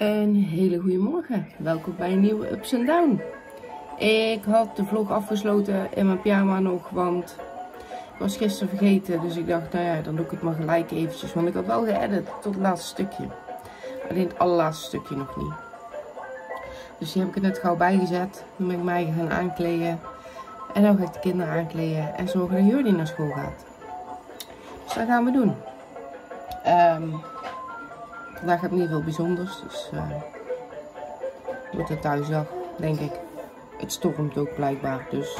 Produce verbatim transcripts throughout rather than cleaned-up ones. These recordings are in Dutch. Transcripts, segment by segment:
Een hele goede morgen. Welkom bij een nieuwe Ups and Down. Ik had de vlog afgesloten in mijn pyjama nog, want ik was gisteren vergeten. Dus ik dacht, nou ja, dan doe ik het maar gelijk eventjes. Want ik had wel geëdit tot het laatste stukje. Alleen het allerlaatste stukje nog niet. Dus die heb ik er net gauw bijgezet. Dan ben ik mij gaan aankleden. En dan ga ik de kinderen aankleden en zorgen dat Jordi naar school gaat. Dus dat gaan we doen. Um, Vandaag heb ik niet veel bijzonders, dus uh, het wordt een thuisdag, denk ik. Het stormt ook blijkbaar, dus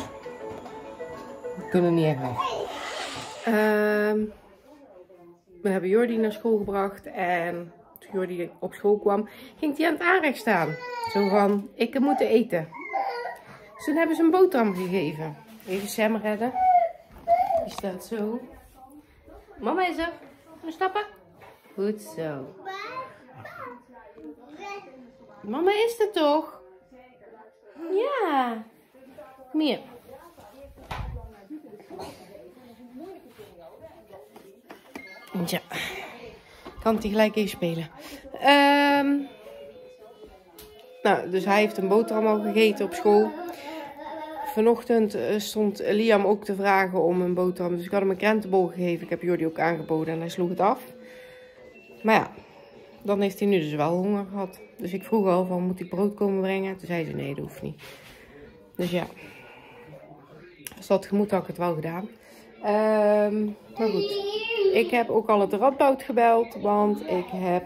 we kunnen niet echt weg. Uh, we hebben Jordi naar school gebracht en toen Jordi op school kwam, ging hij aan het aanrecht staan. Zo van, ik moet eten. Dus toen hebben ze een boterham gegeven. Even Sam redden. Die staat zo. Mama is er. Kunnen stappen? Goed zo. Mama is er toch? Ja. Kom hier. Ja. Kan hij gelijk even spelen. Um, nou, dus hij heeft een boterham al gegeten op school. Vanochtend stond Liam ook te vragen om een boterham. Dus ik had hem een krentenbol gegeven. Ik heb Jordi ook aangeboden en hij sloeg het af. Maar ja, dan heeft hij nu dus wel honger gehad. Dus ik vroeg al van, moet ik brood komen brengen? Toen zei ze, nee, dat hoeft niet. Dus ja, als dat gemoed had ik het wel gedaan. Um, maar goed, ik heb ook al het Radboud gebeld, want ik heb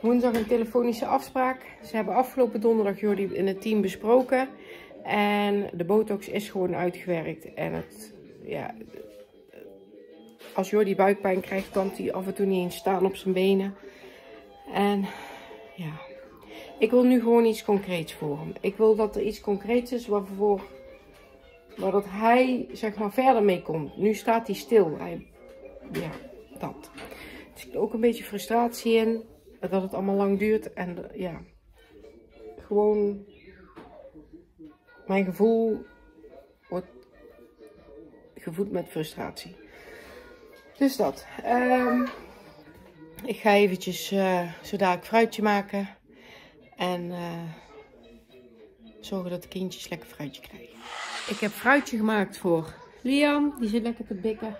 woensdag een telefonische afspraak. Ze hebben afgelopen donderdag Jordi in het team besproken. En de botox is gewoon uitgewerkt. En het, ja... Als Jordi buikpijn krijgt, kan hij af en toe niet eens staan op zijn benen. En ja, ik wil nu gewoon iets concreets voor hem. Ik wil dat er iets concreets is waarvoor, waar dat hij zeg maar verder mee komt. Nu staat hij stil. Hij, ja, dat. Er zit ook een beetje frustratie in dat het allemaal lang duurt. En ja, gewoon mijn gevoel wordt gevoed met frustratie. Dus dat. Um, ik ga eventjes uh, zo dadelijk fruitje maken. En uh, zorgen dat de kindjes lekker fruitje krijgen. Ik heb fruitje gemaakt voor Liam. Die zit lekker te bikken.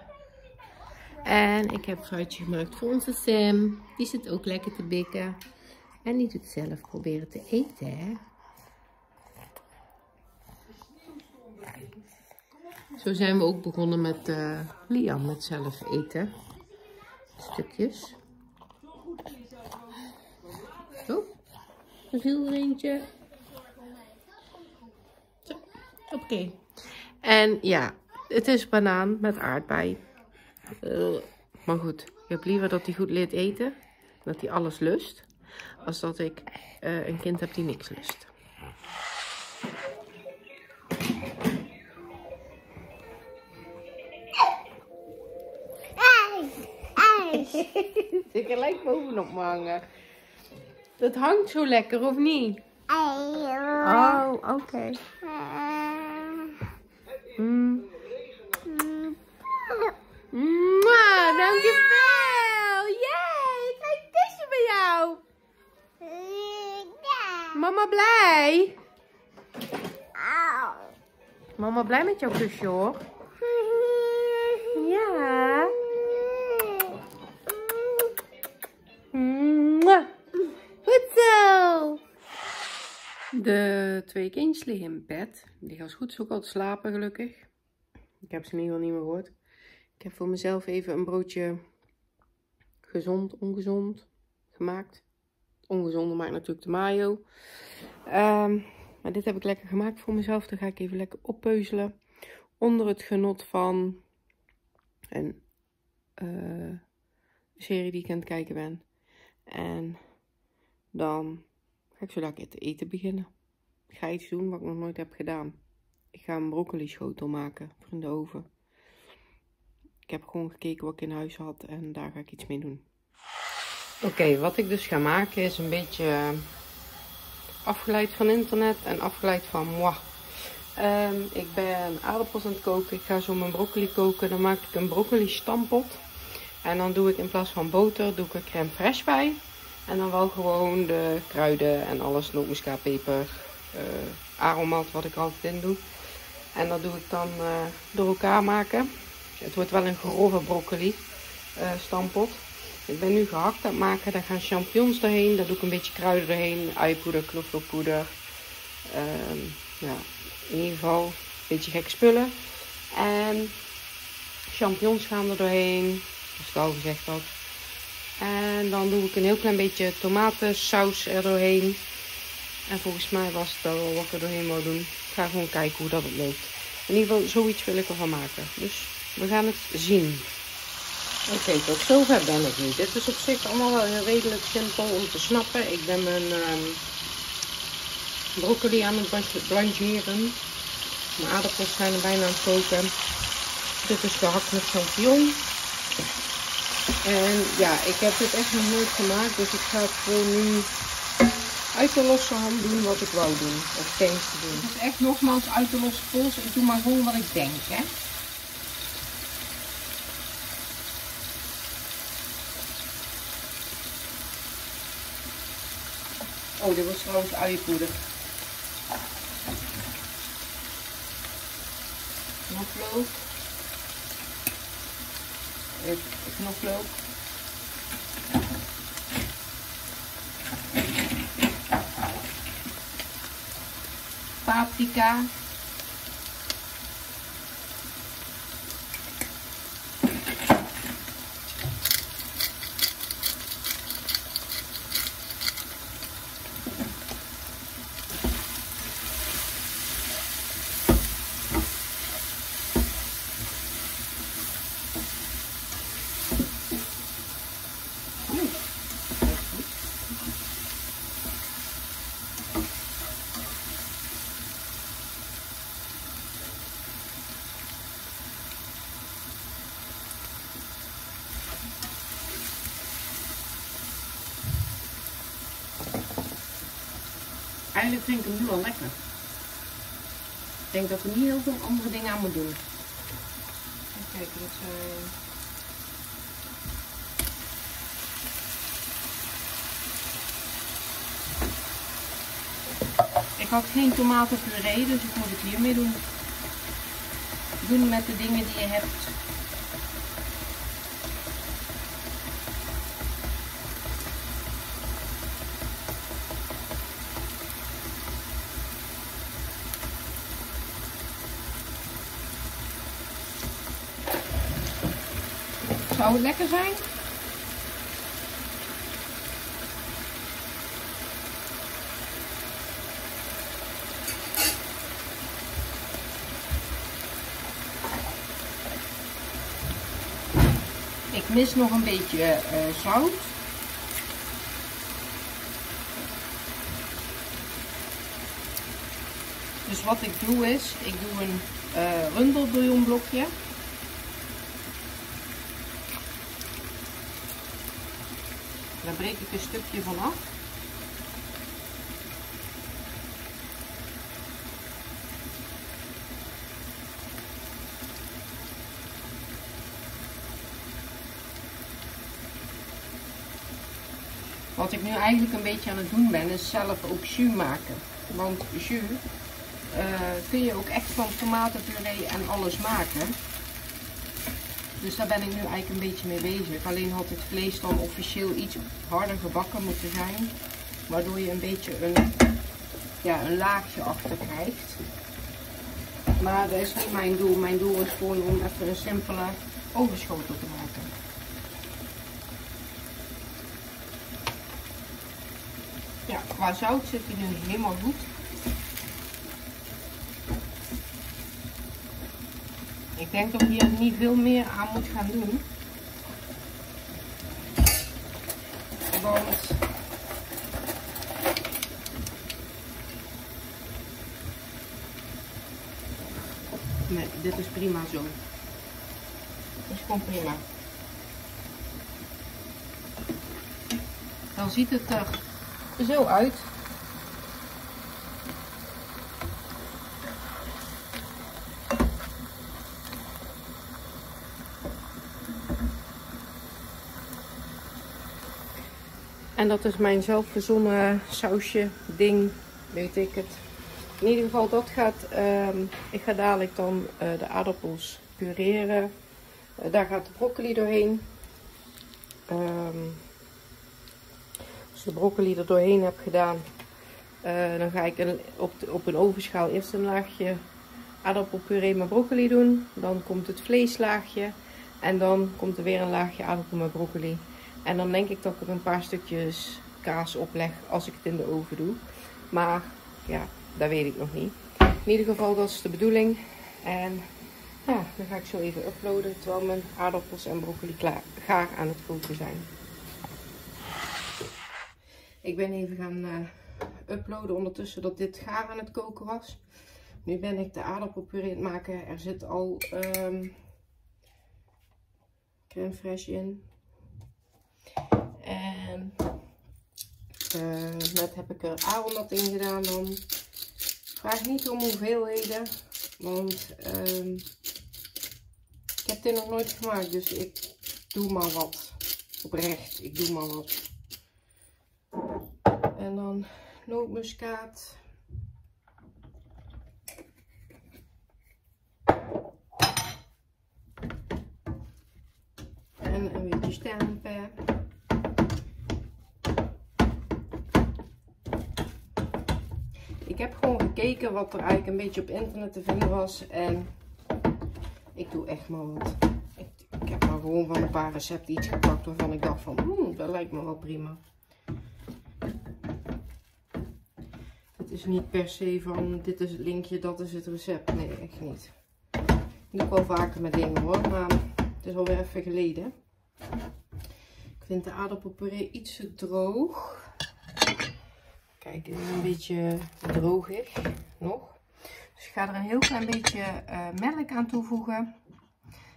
En ik heb fruitje gemaakt voor onze Sam. Die zit ook lekker te bikken. En die doet zelf proberen te eten. Hè? Zo zijn we ook begonnen met uh, Liam, met zelf eten. Stukjes. Zo, er viel er eentje. Zo, oké. Okay. En ja, het is banaan met aardbei. Uh, maar goed, ik heb liever dat hij goed leert eten, dat hij alles lust, als dat ik uh, een kind heb die niks lust. Zit gelijk bovenop me hangen. Dat hangt zo lekker, of niet? Oh, oké. Okay. Mm. Mwah, dankjewel! Yay, kijk, een kusje bij jou. Mama blij? Mama blij met jouw kusje, hoor. Ja. De twee kindjes liggen in bed. Die gaan goed zo al slapen, gelukkig. Ik heb ze in ieder geval niet meer gehoord. Ik heb voor mezelf even een broodje gezond, ongezond gemaakt. Het ongezonde maakt natuurlijk de mayo. Um, maar dit heb ik lekker gemaakt voor mezelf. Dan ga ik even lekker oppeuzelen. Onder het genot van een uh, serie die ik aan het kijken ben. En dan... Ik ga zodat ik het eten beginnen. Ik ga iets doen wat ik nog nooit heb gedaan. Ik ga een broccoli schotel maken voor in de oven. Ik heb gewoon gekeken wat ik in huis had en daar ga ik iets mee doen. Oké, okay, wat ik dus ga maken is een beetje afgeleid van internet en afgeleid van moi. Um, ik ben aardappels aan het koken. Ik ga zo mijn broccoli koken. Dan maak ik een broccoli stampot. En dan doe ik in plaats van boter doe ik er crème fraîche bij. En dan wel gewoon de kruiden en alles, nootmuskaat, peper, uh, aromat, wat ik er altijd in doe. En dat doe ik dan uh, door elkaar maken. Het wordt wel een grove broccoli uh, stampot. Ik ben nu gehakt aan het maken, daar gaan champignons doorheen, daar doe ik een beetje kruiden doorheen, uienpoeder, knoflookpoeder. Um, ja, in ieder geval een beetje gek spullen. En champignons gaan er doorheen, als ik al gezegd had. En dan doe ik een heel klein beetje tomatensaus er doorheen. En volgens mij was het wel wat ik er doorheen wil doen. Ik ga gewoon kijken hoe dat het loopt. In ieder geval, zoiets wil ik ervan maken. Dus we gaan het zien. Oké, okay, tot zover ben ik niet. Dit is op zich allemaal wel redelijk simpel om te snappen. Ik ben mijn um, broccoli aan het blancheren. Mijn aardappels zijn er bijna aan het koken. Dit is gehakt met champignon. En ja, ik heb dit echt nog nooit gemaakt. Dus ik ga het voor nu uit de losse hand doen wat ik wou doen. Of denk te doen. Het is echt nogmaals uit de losse pols. Ik doe maar gewoon wat ik denk, hè. Oh, dit was trouwens uienpoeder. Knoflook. Knoflook. Paprika. Eigenlijk vind ik hem nu al lekker. Ik denk dat ik er niet heel veel andere dingen aan moet doen. Even kijken, dat zijn... Ik had geen tomatenpuree, dus ik moet het hiermee doen. Doen met de dingen die je hebt. Zou het lekker zijn? Ik mis nog een beetje uh, zout. Dus wat ik doe is, ik doe een uh, runderbouillonblokje. Daar breek ik een stukje van af. Wat ik nu eigenlijk een beetje aan het doen ben, is zelf ook jus maken. Want jus uh, kun je ook echt van tomatenpuree en alles maken. Dus daar ben ik nu eigenlijk een beetje mee bezig. Alleen had het vlees dan officieel iets harder gebakken moeten zijn. Waardoor je een beetje een, ja, een laagje achter krijgt. Maar dat is niet mijn doel. Mijn doel is gewoon om even een simpele overschotel te maken. Ja, qua zout zit hij nu helemaal goed. Ik denk dat ik hier niet veel meer aan moet gaan doen. Want nee, dit is prima zo. Dit is gewoon prima. Dan ziet het er zo uit. En dat is mijn zelfverzonnen sausje, ding, weet ik het. In ieder geval, dat gaat, uh, ik ga dadelijk dan uh, de aardappels pureren. Uh, daar gaat de broccoli doorheen. Um, als de broccoli er doorheen heb gedaan, uh, dan ga ik een, op, de, op een ovenschaal eerst een laagje aardappelpuree met broccoli doen. Dan komt het vleeslaagje en dan komt er weer een laagje aardappel met broccoli. En dan denk ik dat ik er een paar stukjes kaas opleg als ik het in de oven doe. Maar ja, dat weet ik nog niet. In ieder geval, dat is de bedoeling. En ja, dan ga ik zo even uploaden terwijl mijn aardappels en broccoli klaar, gaar aan het koken zijn. Ik ben even gaan uh, uploaden ondertussen dat dit gaar aan het koken was. Nu ben ik de aardappelpuree aan het maken. Er zit al um, crème fraîche in. En uh, net heb ik er avondnat in gedaan dan. Vraag niet om hoeveelheden, want uh, ik heb dit nog nooit gemaakt, dus ik doe maar wat. Oprecht, ik doe maar wat. En dan nootmuskaat. En een beetje sterrenpeper. Ik heb gewoon gekeken wat er eigenlijk een beetje op internet te vinden was. En ik doe echt maar wat. Ik, ik heb maar gewoon van een paar recepten iets gepakt waarvan ik dacht van, hmm, dat lijkt me wel prima. Het is niet per se van, dit is het linkje, dat is het recept. Nee, echt niet. Ik doe wel vaker met dingen hoor, maar het is alweer even geleden. Ik vind de aardappelpuree iets te droog. Kijk, dit is een beetje droogig nog. Dus ik ga er een heel klein beetje uh, melk aan toevoegen.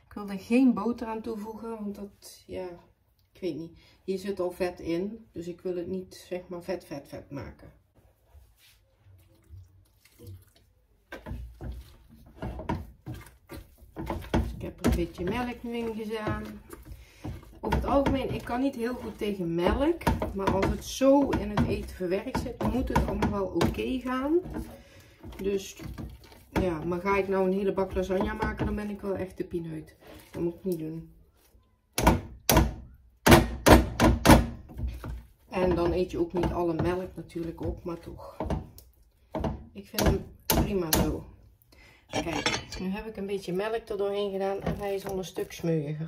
Ik wil er geen boter aan toevoegen, want dat, ja, ik weet niet. Hier zit al vet in, dus ik wil het niet, zeg maar, vet, vet, vet maken. Dus ik heb er een beetje melk nu in gedaan. Over het algemeen, ik kan niet heel goed tegen melk, maar als het zo in het eten verwerkt zit, moet het allemaal wel oké okay gaan. Dus ja, maar ga ik nou een hele bak lasagne maken, dan ben ik wel echt de pineut. Dat moet ik niet doen. En dan eet je ook niet alle melk natuurlijk op, maar toch. Ik vind hem prima zo. Kijk, nu heb ik een beetje melk er doorheen gedaan en hij is al een stuk smeuiger.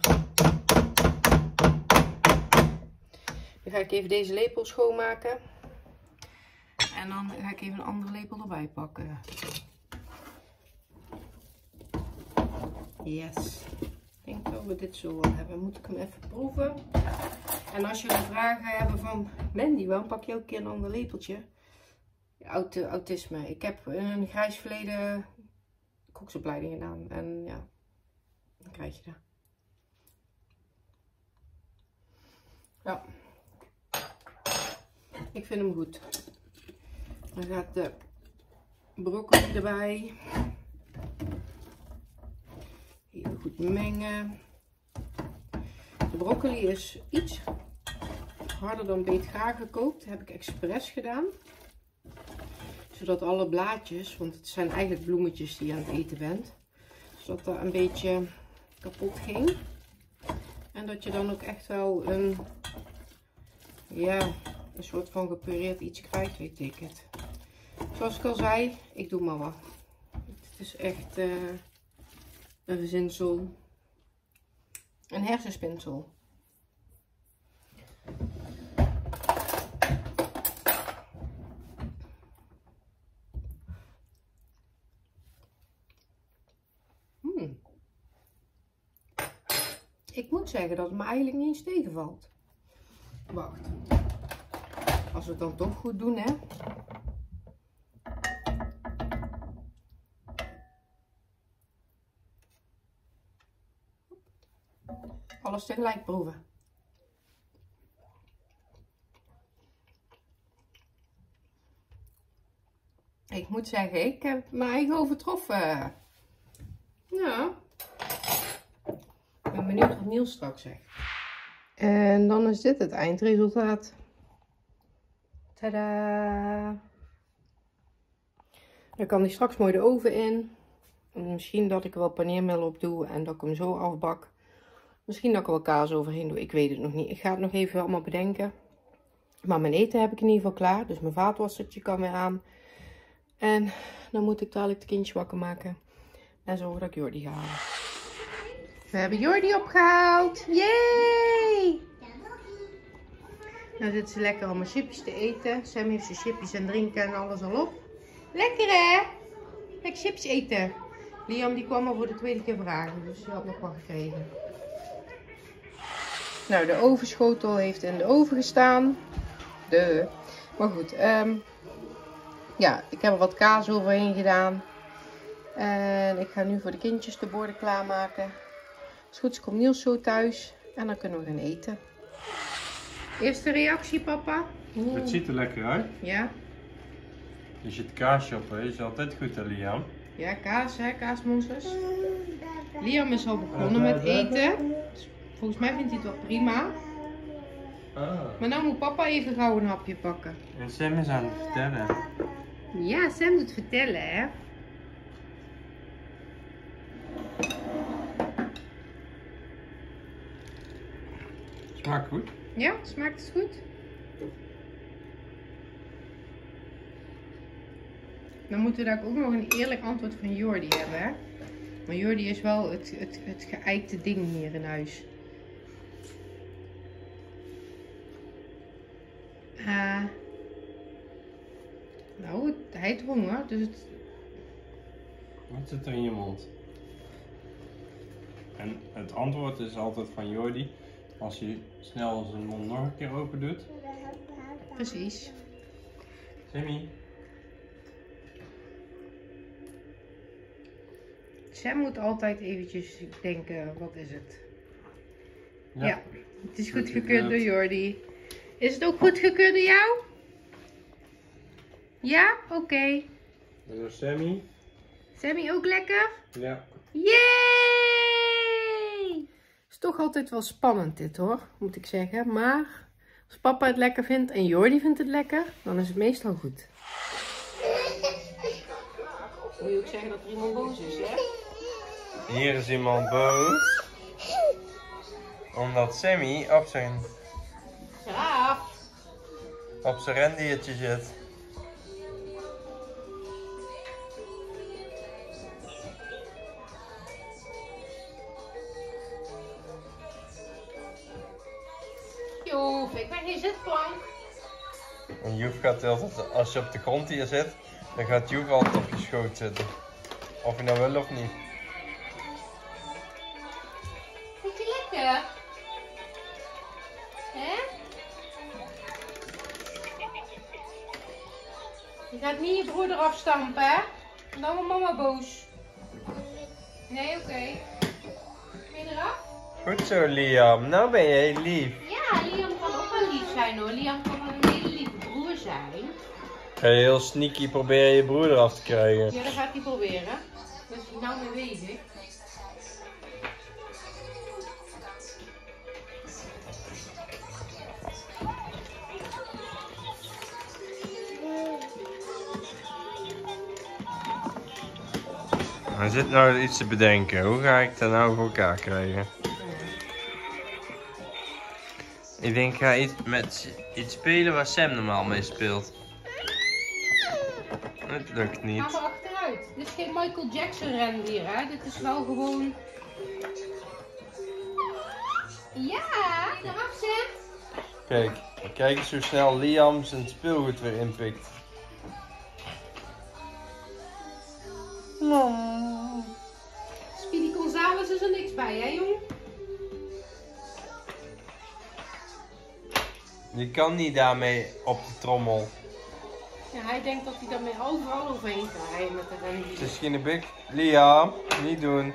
Dan ga ik even deze lepel schoonmaken. En dan ga ik even een andere lepel erbij pakken. Yes. Ik denk dat we dit zo wel hebben. Moet ik hem even proeven. En als jullie vragen hebben van, Mandy, waarom pak je ook een keer een ander lepeltje? Aut autisme. Ik heb een grijs verleden koksopleiding gedaan. En ja, dan krijg je dat. Ja. Ik vind hem goed. Dan gaat de broccoli erbij. Even goed mengen. De broccoli is iets harder dan beetgaar gekookt. Dat heb ik expres gedaan. Zodat alle blaadjes, want het zijn eigenlijk bloemetjes die je aan het eten bent. Zodat dat een beetje kapot ging. En dat je dan ook echt wel een... ja... een soort van gepureerd iets kwijt, weet ik het. Zoals ik al zei, ik doe maar wat. Het is echt uh, een verzinsel. Een hersenspinsel. Hmm. Ik moet zeggen dat het me eigenlijk niet eens tegenvalt. Wacht. Als we het dan toch goed doen, hè. Alles tegelijk proeven. Ik moet zeggen, ik heb mijn eigen overtroffen. Ja. Ik ben benieuwd wat Niels straks zegt. En dan is dit het eindresultaat. Tadaa! Dan kan die straks mooi de oven in. Misschien dat ik er wel paneermeel op doe en dat ik hem zo afbak. Misschien dat ik er wel kaas overheen doe, ik weet het nog niet. Ik ga het nog even allemaal bedenken. Maar mijn eten heb ik in ieder geval klaar. Dus mijn vaatwassertje kan weer aan. En dan moet ik dadelijk het kindje wakker maken. En zorgen dat ik Jordi ga halen. We hebben Jordi opgehaald. Yay! Nou zit ze lekker allemaal chipjes te eten. Sam heeft zijn chipjes en drinken en alles al op. Lekker hè? Lekker chips eten. Liam die kwam al voor de tweede keer vragen. Dus die had nog wat gekregen. Nou, de ovenschotel heeft in de oven gestaan. De. Maar goed, um, ja, ik heb er wat kaas overheen gedaan. En ik ga nu voor de kindjes de borden klaarmaken. Als het goed is, komt Niels zo thuis. En dan kunnen we gaan eten. Eerste reactie, papa? Oeh. Het ziet er lekker uit. Ja. Je zit kaasje op, hè? Is altijd goed, hè, Liam? Ja, kaas, hè, kaasmonsters. Liam is al begonnen met eten. Volgens mij vindt hij het wel prima. Ah. Maar nou moet papa even gauw een hapje pakken. En Sam is aan het vertellen. Ja, Sam moet vertellen, hè. Smaakt goed. Ja, smaakt het goed. Dan moeten we daar ook nog een eerlijk antwoord van Jordi hebben, hè. Maar Jordi is wel het, het, het geëikte ding hier in huis. Uh, nou, het, hij heeft honger, dus het... Wat zit er in je mond? En het antwoord is altijd van Jordi, als hij snel zijn mond nog een keer open doet. Precies. Sammy. Sam moet altijd eventjes denken, wat is het? Ja, ja het is goedgekeurd door Jordi. Is het ook goedgekeurd door jou? Ja? Oké. Okay. En door Sammy. Sammy ook lekker? Ja. Yay! Het is toch altijd wel spannend dit hoor, moet ik zeggen. Maar als papa het lekker vindt en Jordi vindt het lekker, dan is het meestal goed. Wil je ook zeggen dat er iemand boos is, hè? Hier is iemand boos. Omdat Sammy op zijn... Graaf. Op zijn rendiertje zit. Joef, ik ben geen zitplank. En Joef gaat altijd, als je op de grond hier zit, dan gaat Joef altijd op je schoot zitten. Of je nou wil of niet. Vind je lekker? Hè? Je gaat niet je broer eraf stampen, hè? Dan wordt mama boos. Nee, oké. Okay. Ben je eraf? Goed zo, Liam. Nou ben jij lief. Ja, Liam kan ook wel lief zijn hoor. Liam kan wel een hele lieve broer zijn. Ga je heel sneaky proberen je broer eraf te krijgen? Ja, dat gaat hij proberen. Dat is hij nou mee bezig. Hij zit nou iets te bedenken. Hoe ga ik dat nou voor elkaar krijgen? Ik denk ik ga iets, met, iets spelen waar Sam normaal mee speelt. Het lukt niet. Gaan we achteruit. Dit is geen Michael Jackson rendier, hè? Dit is wel gewoon... Ja, eraf zit. Kijk, kijk eens hoe snel Liam zijn speelgoed weer inpikt. Oh. Speedy Gonzales is er niks bij, hè jong? Je kan niet daarmee op de trommel. Ja, hij denkt dat hij daarmee overal overheen kan rijden met de rendier. Het is geen big. Liam, niet doen.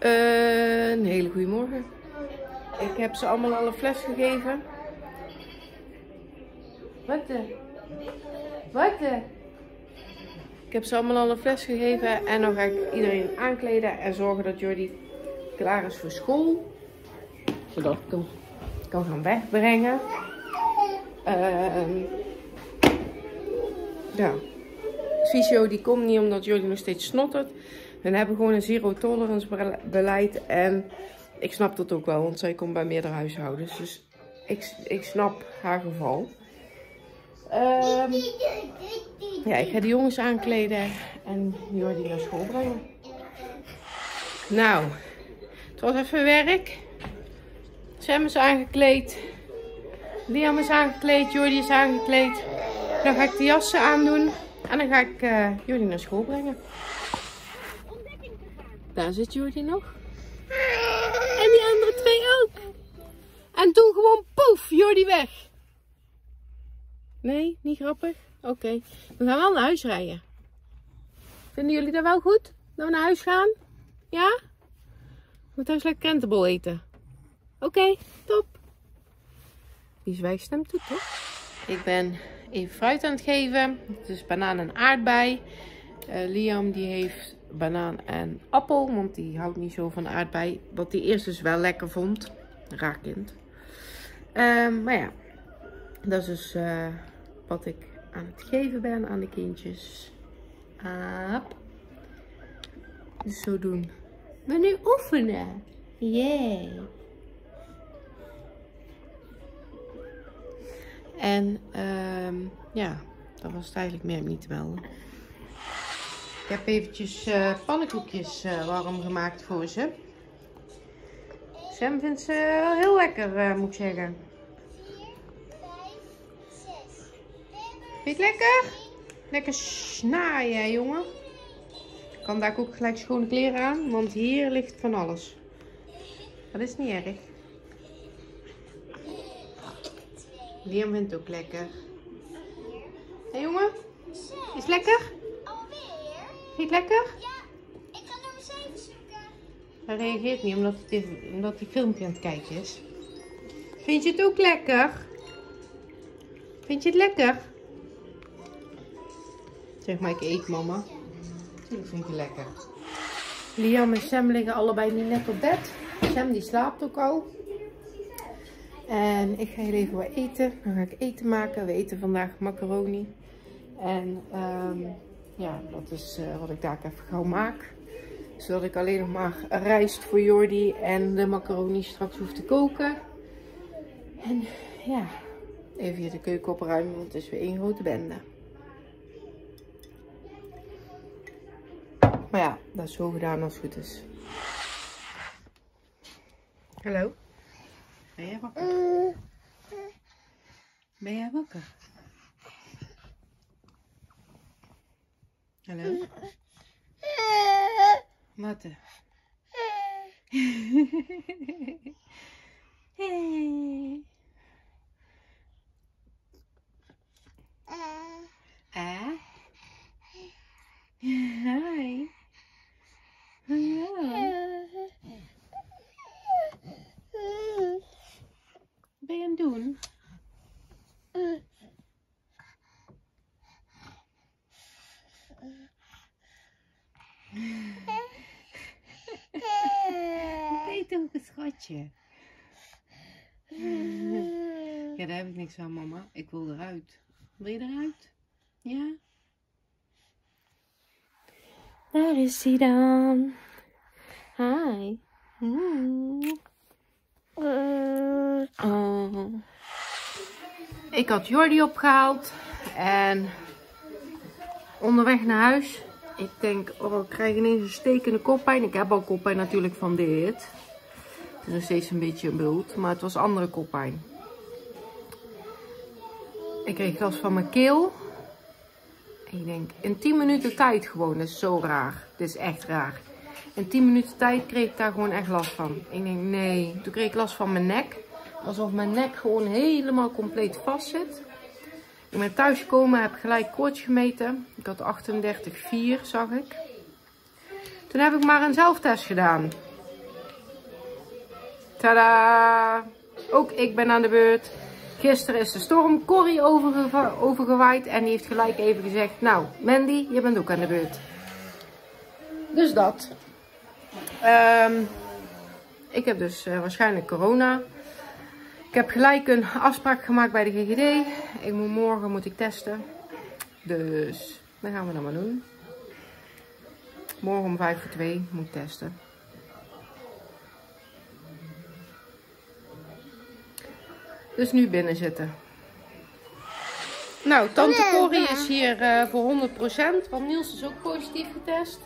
Uh, een hele goede morgen. Ik heb ze allemaal al een fles gegeven. Wat de? Wat de? Ik heb ze allemaal al een fles gegeven en dan ga ik iedereen aankleden en zorgen dat Jordi klaar is voor school. Zodat ik hem kan gaan wegbrengen. Uh, ja. Fysio die komt niet omdat jullie nog steeds snottert. We hebben gewoon een zero tolerance beleid. En ik snap dat ook wel, want zij komt bij meerdere huishoudens. Dus ik, ik snap haar geval. Um, ja, ik ga de jongens aankleden en Jordi naar school brengen. Nou, het was even werk. Sam is aangekleed. Liam is aangekleed. Jordi is aangekleed. Dan ga ik de jassen aandoen. En dan ga ik uh, Jordi naar school brengen. Daar zit Jordi nog. En die andere twee ook. En toen gewoon poef, Jordi weg. Nee, niet grappig? Oké. Okay. We gaan wel naar huis rijden. Vinden jullie dat wel goed? Dat we naar huis gaan? Ja? We moeten thuis lekker krentenbol eten. Oké, okay, top. Die zwijgstemt toe, toch? Ik ben even fruit aan het geven. Het is banaan en aardbei. Uh, Liam die heeft banaan en appel, want die houdt niet zo van aardbei. Wat hij eerst dus wel lekker vond. Raar kind. Um, maar ja, dat is dus uh, wat ik aan het geven ben aan de kindjes. Aap. Dus zo doen. We nu oefenen. Yay. En um, ja, dat was het eigenlijk meer niet te melden. Ik heb eventjes uh, pannenkoekjes uh, warm gemaakt voor ze. Sam vindt ze wel heel lekker, uh, moet ik zeggen. Vind je het lekker? Lekker snaaien, jongen. Ik kan daar ook gelijk schone kleren aan, want hier ligt van alles. Dat is niet erg. Liam vindt het ook lekker. Hé hey, jongen, is het lekker? Alweer. Vind je het lekker? Ja, ik kan hem zeven zoeken. Hij reageert niet omdat hij, omdat hij filmpje aan het kijken is. Vind je het ook lekker? Vind je het lekker? Zeg maar, ik eet mama. Natuurlijk vind ik het lekker. Liam en Sam liggen allebei nu net op bed. Sam die slaapt ook al. En ik ga heel even wat eten. Dan ga ik eten maken. We eten vandaag macaroni. En um, ja, dat is uh, wat ik daar even gauw maak. Zodat ik alleen nog maar rijst voor Jordi en de macaroni straks hoef te koken. En ja, even hier de keuken opruimen, want het is weer één grote bende. Maar ja, dat is zo gedaan als het goed is. Hallo? Ben jij wakker? Ben jij wakker? Hallo? Matte. Hey. Ah? Hi. Hallo. Wat ben je aan het doen? Ben je toch een schatje? Ja, daar heb ik niks aan, mama. Ik wil eruit. Wil je eruit? Ja? Daar is hij dan. Hi. Hi. Oh. Ik had Jordi opgehaald en onderweg naar huis, ik denk, oh, ik krijg ineens een stekende koppijn. Ik heb al koppijn natuurlijk van dit. Het is nog steeds een beetje een bloed, maar het was andere koppijn. Ik kreeg last van mijn keel. En ik denk, in tien minuten tijd gewoon, dat is zo raar. Dit is echt raar. In tien minuten tijd kreeg ik daar gewoon echt last van. Ik denk, nee. Toen kreeg ik last van mijn nek. Alsof mijn nek gewoon helemaal compleet vast zit. Ik ben thuis gekomen, heb gelijk koorts gemeten. Ik had achtendertig komma vier, zag ik. Toen heb ik maar een zelftest gedaan. Tadaa! Ook ik ben aan de beurt. Gisteren is de storm Corrie overge overgewaaid. En die heeft gelijk even gezegd, nou Mandy, je bent ook aan de beurt. Dus dat. Um, Ik heb dus uh, waarschijnlijk corona. Ik heb gelijk een afspraak gemaakt bij de G G D. Ik moet, morgen moet ik testen. Dus dat gaan we dan maar doen. Morgen om vijf voor twee moet ik testen. Dus nu binnen zitten. Nou, tante Corrie is hier uh, voor honderd procent. Want Niels is ook positief getest.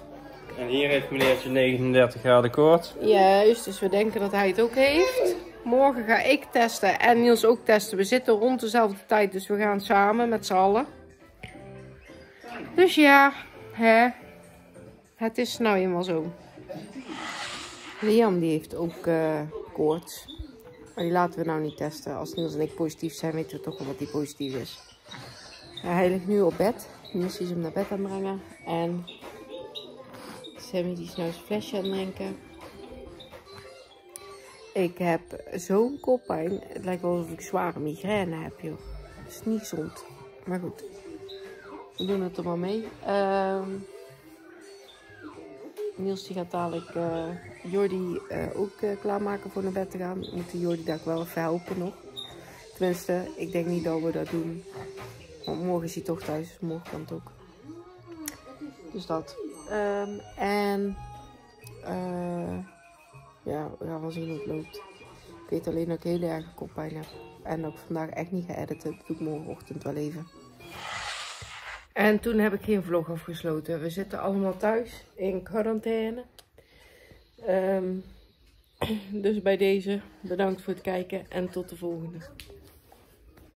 En hier heeft meneertje negenendertig graden koorts. Juist, dus we denken dat hij het ook heeft. Morgen ga ik testen en Niels ook testen. We zitten rond dezelfde tijd, dus we gaan samen met z'n allen. Dus ja, hè. Het is nou eenmaal zo. Liam die heeft ook uh, koorts. Maar die laten we nou niet testen. Als Niels en ik positief zijn, weten we toch wel wat die positief is. Hij ligt nu op bed. Niels is hem naar bed aan het brengen. En Sammy die is nou zijn flesje aan het drinken. Ik heb zo'n koppijn. Het lijkt wel alsof ik zware migraine heb, joh. Het is niet gezond. Maar goed. We doen het er maar mee. Uh, Niels die gaat dadelijk uh, Jordi uh, ook uh, klaarmaken voor naar bed te gaan. We moeten Jordi daar wel even helpen nog. Tenminste, ik denk niet dat we dat doen. Want morgen is hij toch thuis. Dus morgen kan het ook. Dus dat. Um, en uh, ja, we gaan wel zien hoe het loopt. Ik weet alleen dat ik heel erg koppijn heb. En dat ik vandaag echt niet ga editen. Dat doe ik morgenochtend wel even. En toen heb ik geen vlog afgesloten. We zitten allemaal thuis in quarantaine. Um, dus bij deze bedankt voor het kijken en tot de volgende.